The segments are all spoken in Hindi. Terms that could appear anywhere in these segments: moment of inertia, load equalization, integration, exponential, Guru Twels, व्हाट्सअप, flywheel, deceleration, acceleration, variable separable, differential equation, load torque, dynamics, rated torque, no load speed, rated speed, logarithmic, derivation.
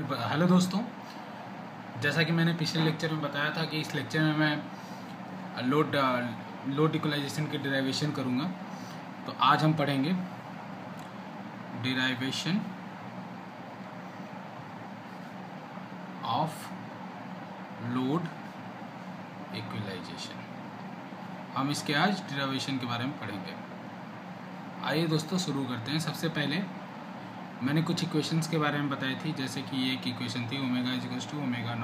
हेलो दोस्तों, जैसा कि मैंने पिछले लेक्चर में बताया था कि इस लेक्चर में मैं लोड इक्वलाइजेशन की डेरिवेशन करूँगा। तो आज हम पढ़ेंगे डेरिवेशन ऑफ लोड इक्वलाइजेशन। हम इसके आज डेरिवेशन के बारे में पढ़ेंगे। आइए दोस्तों शुरू करते हैं। सबसे पहले मैंने कुछ इक्वेशंस के बारे में बताई थी, जैसे कि ये एक इक्वेशन थी omega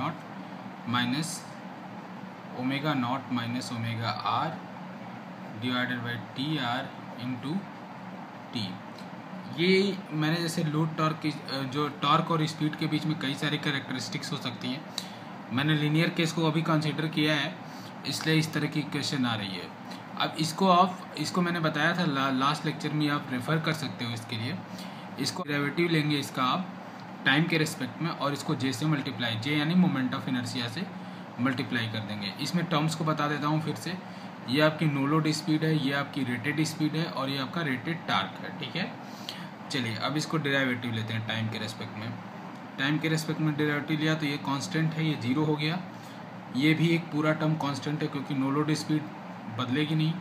not minus omega R divided by T R into T. ये मैंने जैसे लोड टॉर्क की जो टॉर्क और स्पीड के बीच में कई सारी कैरेक्टरिस्टिक्स हो सकती हैं, मैंने लीनियर केस को अभी कंसिडर किया है, इसलिए इस तरह की इक्वेशन आ रही है। अब इसको मैंने बताया था लास्ट लेक्चर में, आप रेफर कर सकते हो। इसके लिए इसको डेरिवेटिव लेंगे इसका आप टाइम के रेस्पेक्ट में, और इसको जे से मल्टीप्लाई, जे यानी मोमेंट ऑफ इनर्शिया से मल्टीप्लाई कर देंगे। इसमें टर्म्स को बता देता हूँ फिर से। ये आपकी नो लोड स्पीड है, ये आपकी रेटेड स्पीड है, और ये आपका रेटेड टॉर्क है। ठीक है, चलिए अब इसको डेरिवेटिव लेते हैं टाइम के रेस्पेक्ट में। टाइम के रेस्पेक्ट में डेरिवेटिव लिया तो ये कॉन्स्टेंट है, ये जीरो हो गया। ये भी एक पूरा टर्म कॉन्स्टेंट है क्योंकि नो लोड स्पीड बदलेगी नहीं,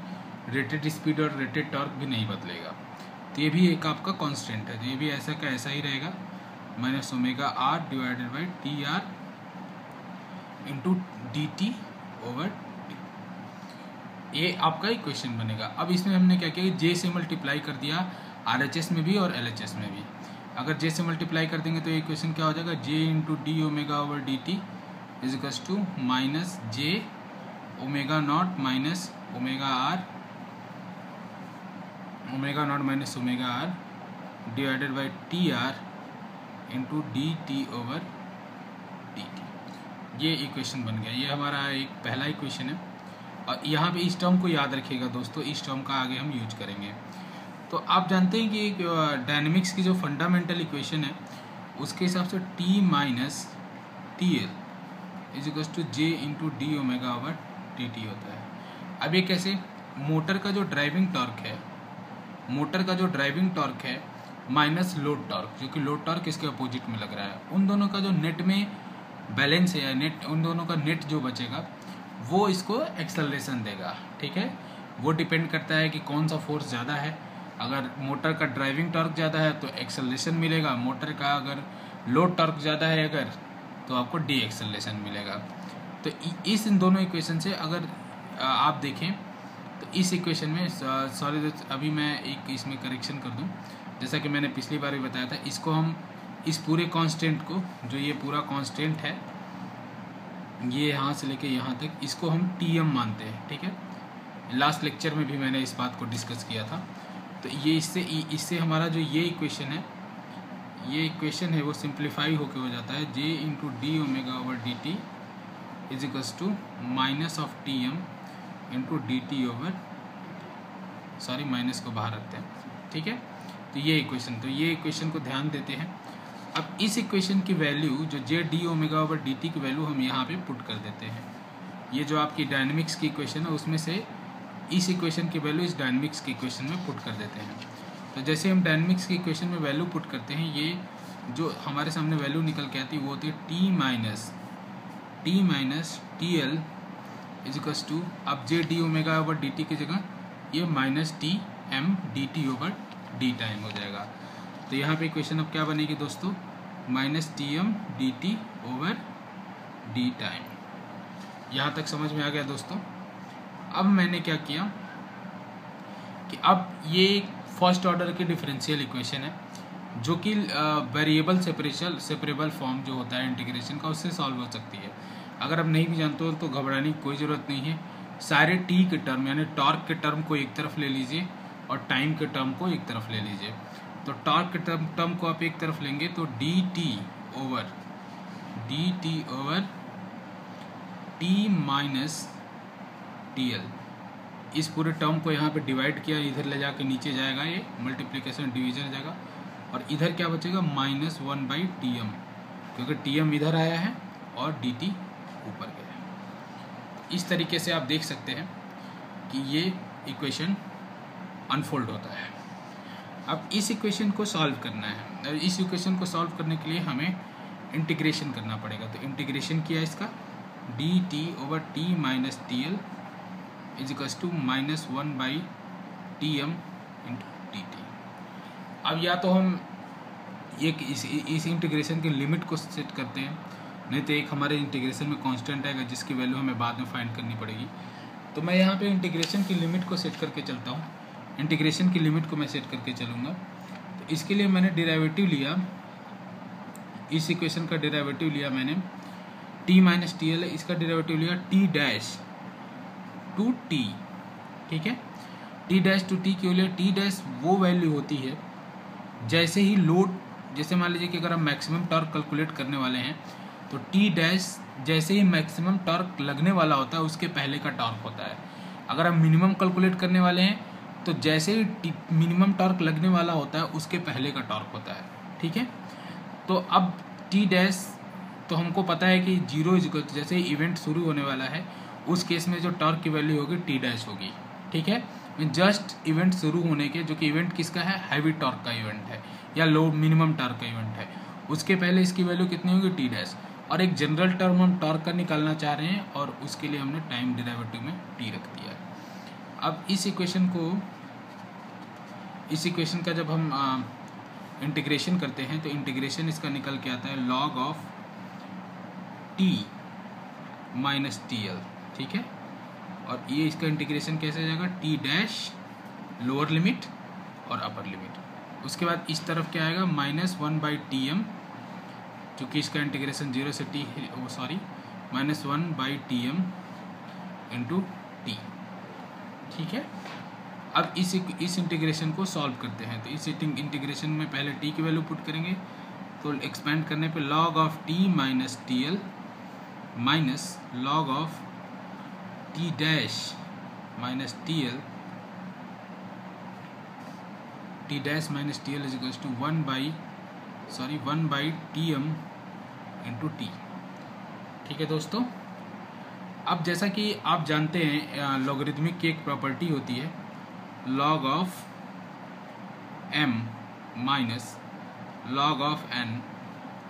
रेटेड स्पीड और रेटेड टॉर्क भी नहीं बदलेगा। तो ये भी एक आपका कांस्टेंट है, तो ये भी ऐसा का ऐसा ही रहेगा। Minus omega R divided by T R into D T over T, ये आपका इक्वेशन बनेगा। अब इसमें हमने क्या किया, जे से मल्टीप्लाई कर दिया आर एच एस में भी और एल एच एस में भी। अगर जे से मल्टीप्लाई कर देंगे तो ये इक्वेशन क्या हो जाएगा, J into D omega over D T is equals to minus J omega not minus omega R omega not minus omega R divided by T R into D T over D T, ये इक्वेशन बन गया। ये हमारा एक पहला इक्वेशन है, और यहाँ पे इस टर्म को याद रखिएगा दोस्तों, इस टर्म का आगे हम यूज करेंगे। तो आप जानते हैं कि डायनेमिक्स की जो फंडामेंटल इक्वेशन है उसके हिसाब से T minus T L is equals to J into D omega over D T होता है। अब ये कैसे, मोटर का जो ड्राइविंग टॉर्क है, मोटर का जो ड्राइविंग टॉर्क है माइनस लोड टॉर्क, जो कि लोड टॉर्क इसके अपोजिट में लग रहा है, उन दोनों का जो नेट में बैलेंस है, नेट उन दोनों का नेट जो बचेगा वो इसको एक्सेलरेशन देगा। ठीक है, वो डिपेंड करता है कि कौन सा फोर्स ज़्यादा है। अगर मोटर का ड्राइविंग टॉर्क ज़्यादा है तो एक्सेलरेशन मिलेगा, मोटर का अगर लोड टॉर्क ज़्यादा है अगर तो आपको डी एक्सेलरेशन मिलेगा। तो इस इन दोनों इक्वेशन से अगर आप देखें तो इस इक्वेशन में, सॉरी अभी मैं एक इसमें करेक्शन कर दूं, जैसा कि मैंने पिछली बार भी बताया था, इसको हम इस पूरे कांस्टेंट को, जो ये पूरा कांस्टेंट है, ये यहाँ से लेके यहाँ तक, इसको हम टीएम मानते हैं। ठीक है, लास्ट लेक्चर में भी मैंने इस बात को डिस्कस किया था। तो ये इससे हमारा जो ये इक्वेशन है वो सिंप्लीफाई होकर हो जाता है, J into D omega over D T is equals to minus of T M into D T over, sorry minus को बाहर रखते हैं। ठीक है, तो ये इक्वेशन को ध्यान देते हैं। अब इस इक्वेशन की वैल्यू, जो J D omega over D T की वैल्यू हम यहाँ पे पुट कर देते हैं। ये जो आपकी डायनेमिक्स की इक्वेशन है उसमें से इस इक्वेशन की वैल्यू इस डायनेमिक्स की इक्वेशन में पुट कर देते हैं। तो जैसे हम डायनेमिक्स की इक्वेशन में वैल्यू पुट करते हैं, ये जो हमारे सामने वैल्यू निकल के आती है वो होती है T minus T L is equals to, अब J D omega over D T की जगह ये minus T M D T over D time हो जाएगा। तो यहाँ पे इक्वेशन अब क्या बनेगी दोस्तों, minus T M D T over D time. यहाँ तक समझ में आ गया दोस्तों। अब मैंने क्या किया कि अब ये फर्स्ट ऑर्डर की डिफरेंशियल इक्वेशन है जो कि वेरिएबल सेपरेबल फॉर्म जो होता है इंटीग्रेशन का, उससे सॉल्व हो सकती है। अगर आप नहीं भी जानते हो तो घबराने की कोई ज़रूरत नहीं है। सारे टी के टर्म यानी टॉर्क के टर्म को एक तरफ ले लीजिए और टाइम के टर्म को एक तरफ ले लीजिए। तो टॉर्क के टर्म को आप एक तरफ लेंगे तो D T over T minus T L, इस पूरे टर्म को यहाँ पे डिवाइड किया, इधर ले जाके नीचे जाएगा, ये मल्टीप्लीकेशन डिवीजन जाएगा, और इधर क्या बचेगा, minus one by T M, क्योंकि टी एम इधर आया है और डी टी ऊपर गया। इस तरीके से आप देख सकते हैं कि ये इक्वेशन अनफोल्ड होता है। अब इस इक्वेशन को सॉल्व करना है, और इस इक्वेशन को सॉल्व करने के लिए हमें इंटीग्रेशन करना पड़ेगा। तो इंटीग्रेशन किया इसका D T over T minus T L is equals to minus one by T M into D T. अब या तो हम एक इस इंटीग्रेशन की लिमिट को सेट करते हैं, नहीं तो एक हमारे इंटीग्रेशन में कांस्टेंट आएगा जिसकी वैल्यू हमें बाद में फाइंड करनी पड़ेगी। तो मैं यहाँ पे इंटीग्रेशन की लिमिट को सेट करके चलता हूँ, इंटीग्रेशन की लिमिट को मैं सेट करके चलूँगा। तो इसके लिए मैंने डेरिवेटिव लिया, इस इक्वेशन का डेरिवेटिव लिया मैंने, टी माइनस टी एल है, इसका डेरिवेटिव लिया टी डैश टू टी, ठीक है। टी डैश टू टी क्यों लिया? टी डैश वो वैल्यू होती है जैसे ही लोड, जैसे मान लीजिए कि अगर हम मैक्सिमम टॉर्क कैलकुलेट करने वाले हैं तो टी डैश जैसे ही मैक्सिमम टॉर्क लगने वाला होता है उसके पहले का टॉर्क होता है। अगर हम मिनिमम कैलकुलेट करने वाले हैं तो जैसे ही मिनिमम टॉर्क लगने वाला होता है उसके पहले का टॉर्क होता है, ठीक है। तो अब टी डैश तो हमको पता है कि जीरो जैसे ही इवेंट शुरू होने वाला है उस केस में जो टॉर्क की वैल्यू होगी टी डैश होगी, ठीक है। जस्ट इवेंट शुरू होने के, जो कि इवेंट किसका है, हैवी टॉर्क का इवेंट है या लो मिनिमम टॉर्क का इवेंट है, उसके पहले इसकी वैल्यू कितनी होगी टी डैश। और एक जनरल टर्म हम टॉर्क का निकालना चाह रहे हैं और उसके लिए हमने टाइम डेरिवेटिव में टी रख दिया। अब इस इक्वेशन का जब हम इंटीग्रेशन करते हैं तो इंटीग्रेशन इसका निकल के आता है log of T minus T L, ठीक है। और ये इसका इंटीग्रेशन कैसे जाएगा, टी डैश लोअर लिमिट और अपर लिमिट, उसके बाद इस तरफ क्या आएगा minus one by T M, चूँकि इसका इंटीग्रेशन जीरो से टी है, sorry minus one by T M into T, ठीक है। अब इस इंटीग्रेशन को सॉल्व करते हैं। तो इस इंटीग्रेशन में पहले टी की वैल्यू पुट करेंगे, तो एक्सपेंड करने पे log of T minus T L minus log of T dash minus T L, T dash minus T L is equals to one by T M into T, ठीक है दोस्तों। अब जैसा कि आप जानते हैं लॉगरिथमिक की एक प्रॉपर्टी होती है log of m minus log of n,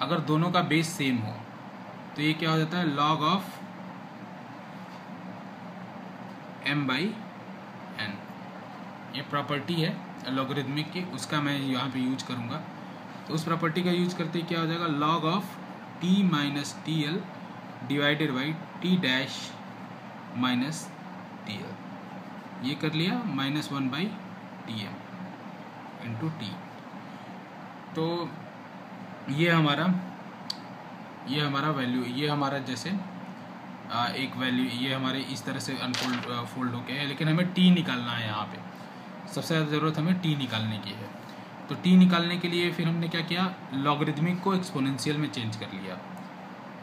अगर दोनों का बेस सेम हो तो ये क्या हो जाता है log of m by n। ये प्रॉपर्टी है लॉगरिथमिक की, उसका मैं यहाँ पे यूज करूँगा। तो उस प्रॉपर्टी का यूज करते क्या हो जाएगा, log of t minus T L divided by T dash minus T L, ये कर लिया minus one by T M into T. तो ये हमारा जैसे एक वैल्यू ये हमारे इस तरह से अनफोल्ड फोल्ड होके है, लेकिन हमें टी निकालना है। यहाँ पे सबसे ज़्यादा ज़रूरत हमें टी निकालने की है। तो टी निकालने के लिए फिर हमने क्या किया, लॉगरिथमिक को एक्सपोनेंशियल में चेंज कर लिया,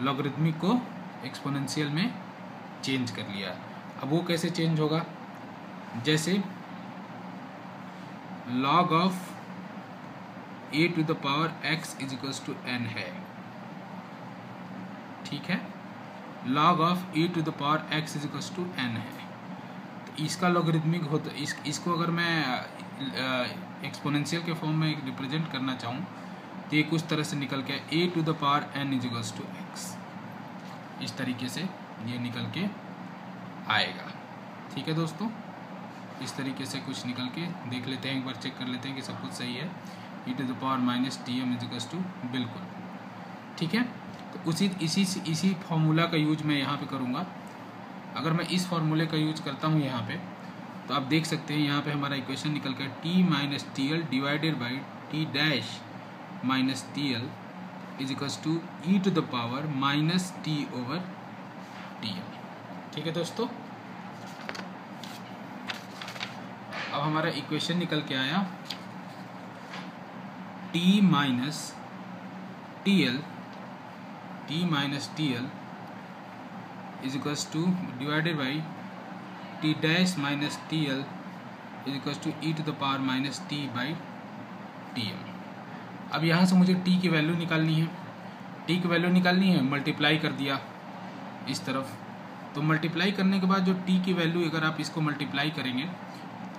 लॉगरिथमिक को एक्सपोनेंशियल में चेंज कर लिया। अब वो कैसे चेंज होगा, जैसे log of A to the power X is equals to N है, ठीक है। Log of A to the power X is equals to N है, तो इसका लॉगरिथमिक होता है। इसको अगर मैं एक्सपोनेंशियल के फॉर्म में रिप्रेजेंट करना चाहूँ तो ये कुछ तरह से निकल के A to the power N is equals to X, इस तरीके से ये निकल के आएगा, ठीक है दोस्तों। इस तरीके से कुछ निकल के देख लेते हैं, एक बार चेक कर लेते हैं कि सब कुछ सही है। E to the power minus T M is equals to, बिल्कुल ठीक है। तो इसी फार्मूला का यूज मैं यहाँ पे करूँगा। अगर मैं इस फार्मूले का यूज करता हूँ यहाँ पे, तो आप देख सकते हैं यहाँ पे हमारा इक्वेशन निकल के T minus T L divided by T dash minus T L is equals to E to the power minus T over T M, ठीक है दोस्तों। अब हमारा इक्वेशन निकल के आया T minus T L is equals to divided by T dash minus T L is equals to E to the power minus T by T M. अब यहाँ से मुझे t की वैल्यू निकालनी है, t की वैल्यू निकालनी है, मल्टीप्लाई कर दिया इस तरफ। तो मल्टीप्लाई करने के बाद जो t की वैल्यू, अगर आप इसको मल्टीप्लाई करेंगे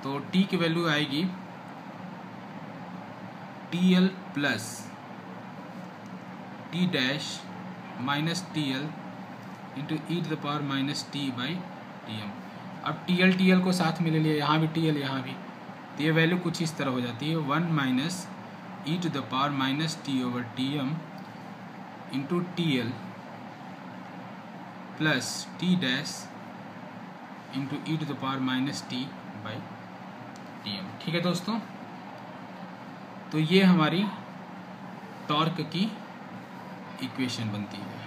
तो t की वैल्यू आएगी T L plus T dash minus T L into E to the power minus T by T M. अब टी एल को साथ में ले लिया, यहाँ भी टी एल यहाँ भी, तो ये वैल्यू कुछ इस तरह हो जाती है one minus E to the power minus T over T M into T L plus T dash into E to the power minus T by T M. ठीक है दोस्तों, तो ये हमारी टॉर्क की इक्वेशन बनती है,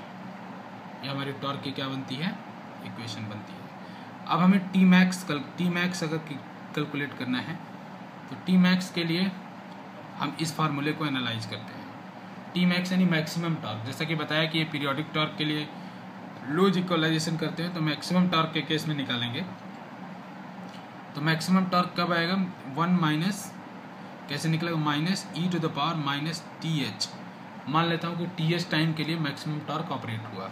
ये हमारी टॉर्क की क्या बनती है, इक्वेशन बनती है। अब हमें टी मैक्स अगर कैलकुलेट करना है तो टी मैक्स के लिए हम इस फार्मूले को एनालाइज करते हैं। टी मैक्स यानी मैक्सिमम टॉर्क, जैसा कि बताया कि ये पीरियोडिक टॉर्क के लिए लोड इक्वलाइजेशन करते हैं, तो मैक्सिमम टॉर्क के केस में निकालेंगे। तो मैक्सिमम टॉर्क कब आएगा, वन माइनस, कैसे निकलेगा, minus E to the power minus T H. मान लेता हूँ कि टी एच टाइम के लिए मैक्सिमम टॉर्क ऑपरेट हुआ,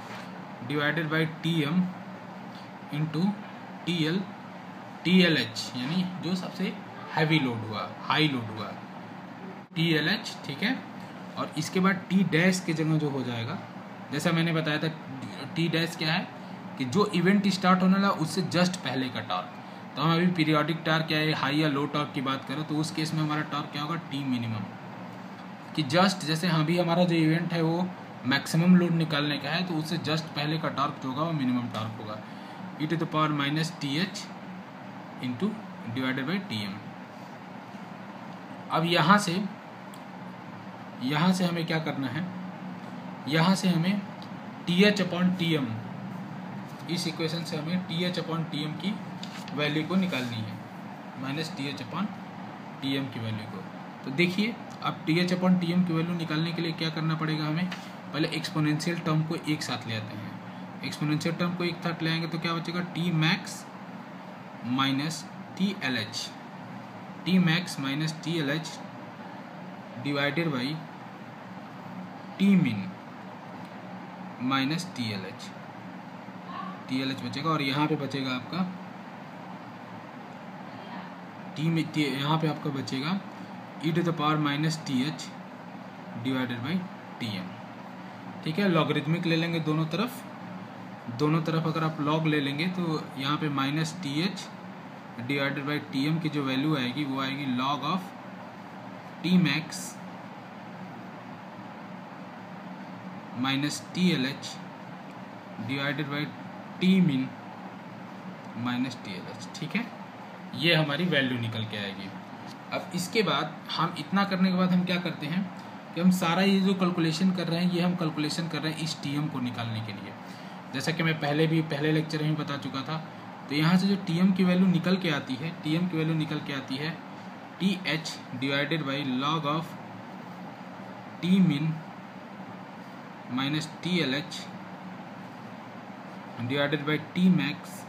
divided by T M into T L H यानी जो सबसे हैवी लोड हुआ, हाई लोड हुआ, टी एल एच। ठीक है, और इसके बाद टी डैश की जगह जो हो जाएगा, जैसा मैंने बताया था टी डैश क्या है कि जो इवेंट स्टार्ट होने वाला उससे जस्ट पहले का टॉर्क। तो हम अभी पीरियोडिक टॉर्क क्या है, हाई या लो टॉर्क की बात करें तो उस केस में हमारा टॉर्क क्या होगा, टी मिनिमम, कि जस्ट जैसे हम भी हमारा जो इवेंट है वो मैक्सिमम लोड निकालने का है तो उससे जस्ट पहले का टॉर्क जो होगा वो मिनिमम टॉर्क होगा, E to the power minus T H into divided by T M. अब यहाँ से हमें क्या करना है, यहाँ से हमें T H upon T M, इस इक्वेशन से हमें T H upon T M की वैल्यू को निकालनी है, minus T H upon T M की वैल्यू को। तो देखिए अब T H upon T M की वैल्यू निकालने के लिए क्या करना पड़ेगा, हमें पहले एक्सपोनेंशियल टर्म को एक साथ ले आते हैं। एक्सपोनेंशियल टर्म को एक साथ ले आएंगे तो क्या बचेगा, T max minus T L H, T max minus T L H divided by T min minus T L H, T L H बचेगा। और यहाँ पे बचेगा आपका टी, यहाँ पे आपका बचेगा E to the power minus T H divided by T M. ठीक है, लॉगरिथमिक ले लेंगे दोनों तरफ अगर आप लॉग ले लेंगे तो यहाँ पे minus T H divided by T M की जो वैल्यू आएगी वो आएगी log of T max minus T L H divided by T min minus T L H. ठीक है, ये हमारी वैल्यू निकल के आएगी। अब इसके बाद हम इतना करने के बाद हम क्या करते हैं कि हम सारा ये जो कैलकुलेशन कर रहे हैं ये हम कैलकुलेशन कर रहे हैं इस टीएम को निकालने के लिए। जैसा कि मैं पहले लेक्चर में बता चुका था, तो यहाँ से जो टीएम की वैल्यू निकल के आती है, टीएम की वैल्यू निकल के आती है T H divided by log of T min minus T L H divided by T max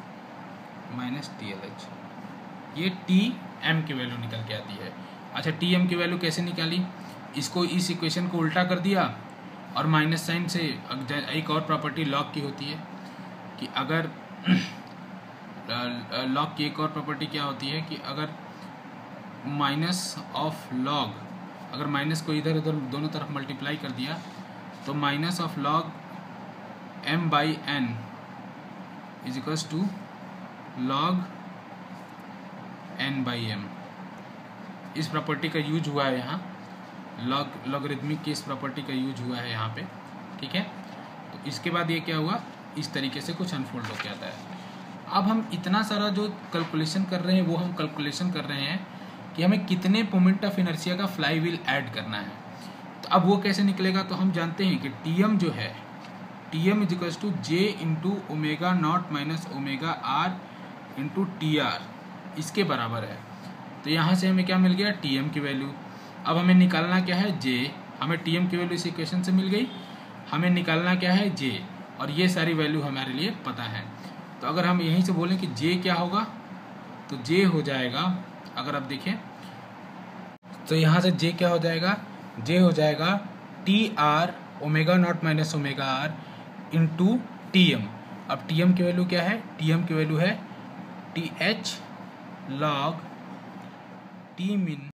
minus T L H, ये टी एम की वैल्यू निकल के आती है। अच्छा, टी एम की वैल्यू कैसे निकाली, इसको इस इक्वेशन को उल्टा कर दिया और माइनस साइन से। एक और प्रॉपर्टी लॉग की होती है कि अगर लॉग की एक और प्रॉपर्टी क्या होती है कि अगर माइनस ऑफ लॉग, अगर माइनस को इधर उधर दोनों तरफ मल्टीप्लाई कर दिया तो minus of log M by N is equals to log n by M. इस प्रॉपर्टी का यूज हुआ है यहाँ, लॉगरिथमिक की इस प्रॉपर्टी का यूज हुआ है यहाँ पे। ठीक है, तो इसके बाद ये क्या हुआ, इस तरीके से कुछ अनफोल्ड हो के आता है। अब हम इतना सारा जो कैलकुलेशन कर रहे हैं वो हम कैलकुलेशन कर रहे हैं कि हमें कितने मोमेंट ऑफ इनर्शिया का फ्लाई व्हील ऐड करना है। तो अब वो कैसे निकलेगा, तो हम जानते हैं कि टी एम जो है, T M is equal to J into omega not minus omega R into T R, इसके बराबर है। तो यहाँ से हमें क्या मिल गया, टीएम की वैल्यू। अब हमें निकालना क्या है, जे। हमें टीएम की वैल्यू इस इक्वेशन से मिल गई, हमें निकालना क्या है, जे, और ये सारी वैल्यू हमारे लिए पता है। तो अगर हम यहीं से बोलें कि जे क्या होगा, तो जे हो जाएगा, अगर आप देखें तो यहाँ से जे क्या हो जाएगा, जे हो जाएगा T R omega not minus omega R into T M. अब टी एम की वैल्यू क्या है, टी एम की वैल्यू है टी एच लॉग टी मिन